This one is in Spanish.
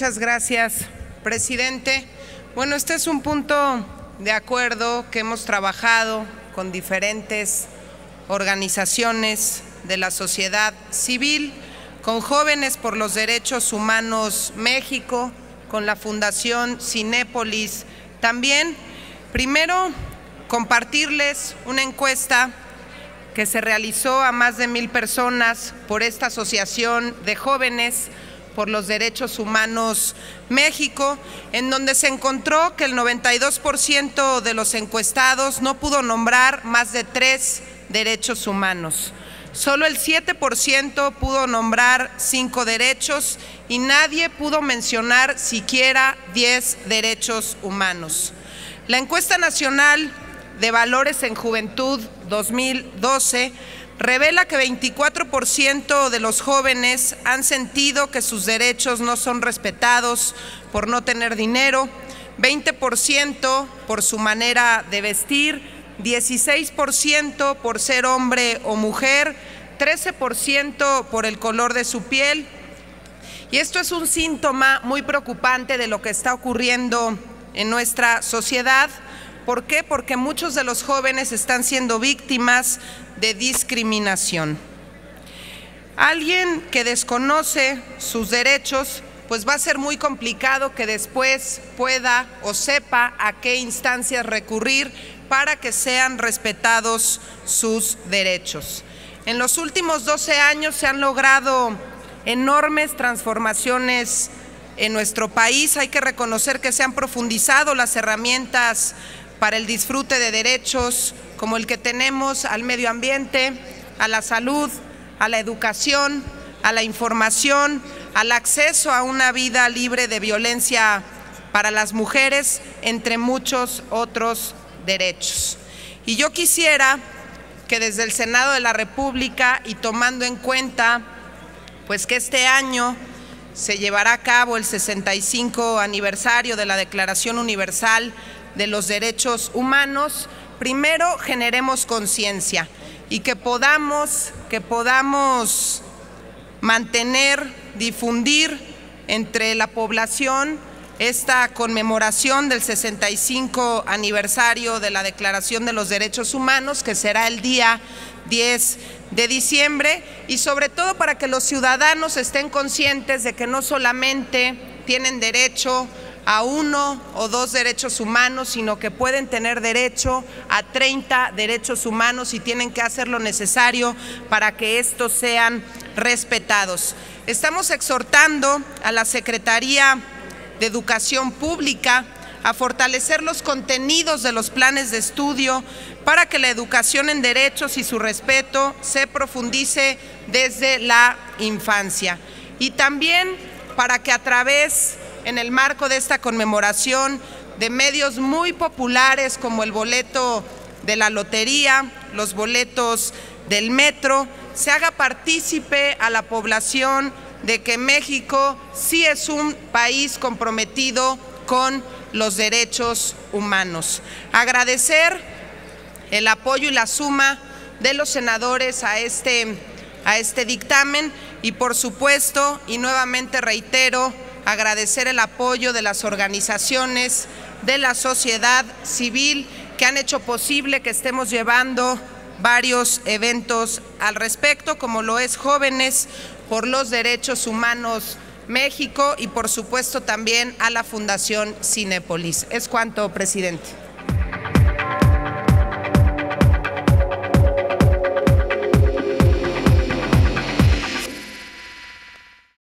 Muchas gracias, presidente. Bueno, este es un punto de acuerdo que hemos trabajado con diferentes organizaciones de la sociedad civil, con Jóvenes por los Derechos Humanos México, con la Fundación Cinépolis también. Primero, compartirles una encuesta que se realizó a más de 1,000 personas por esta Asociación de Jóvenes por los Derechos Humanos México, en donde se encontró que el 92% de los encuestados no pudo nombrar más de 3 derechos humanos. Solo el 7% pudo nombrar 5 derechos y nadie pudo mencionar siquiera 10 derechos humanos. La encuesta nacional de valores en juventud 2012 revela que 24% de los jóvenes han sentido que sus derechos no son respetados por no tener dinero, 20% por su manera de vestir, 16% por ser hombre o mujer, 13% por el color de su piel. Y esto es un síntoma muy preocupante de lo que está ocurriendo en nuestra sociedad. ¿Por qué? Porque muchos de los jóvenes están siendo víctimas de discriminación. Alguien que desconoce sus derechos, pues va a ser muy complicado que después pueda o sepa a qué instancias recurrir para que sean respetados sus derechos. En los últimos 12 años se han logrado enormes transformaciones en nuestro país. Hay que reconocer que se han profundizado las herramientas para el disfrute de derechos como el que tenemos al medio ambiente, a la salud, a la educación, a la información, al acceso a una vida libre de violencia para las mujeres, entre muchos otros derechos. Y yo quisiera que desde el Senado de la República, y tomando en cuenta pues que este año se llevará a cabo el 65 aniversario de la Declaración Universal de los Derechos Humanos, primero generemos conciencia y que podamos mantener, difundir entre la población esta conmemoración del 65 aniversario de la Declaración de los Derechos Humanos, que será el día 10 de diciembre, y sobre todo para que los ciudadanos estén conscientes de que no solamente tienen derecho a 1 o 2 derechos humanos, sino que pueden tener derecho a 30 derechos humanos y tienen que hacer lo necesario para que estos sean respetados. Estamos exhortando a la Secretaría de Educación Pública a fortalecer los contenidos de los planes de estudio para que la educación en derechos y su respeto se profundice desde la infancia, y también para que a través, en el marco de esta conmemoración, de medios muy populares como el boleto de la lotería, los boletos del metro, se haga partícipe a la población de que México sí es un país comprometido con los derechos humanos. Agradecer el apoyo y la suma de los senadores a este dictamen, y por supuesto, y nuevamente reitero, agradecer el apoyo de las organizaciones de la sociedad civil que han hecho posible que estemos llevando varios eventos al respecto, como lo es Jóvenes por los Derechos Humanos México y por supuesto también a la Fundación Cinépolis. Es cuanto, presidente.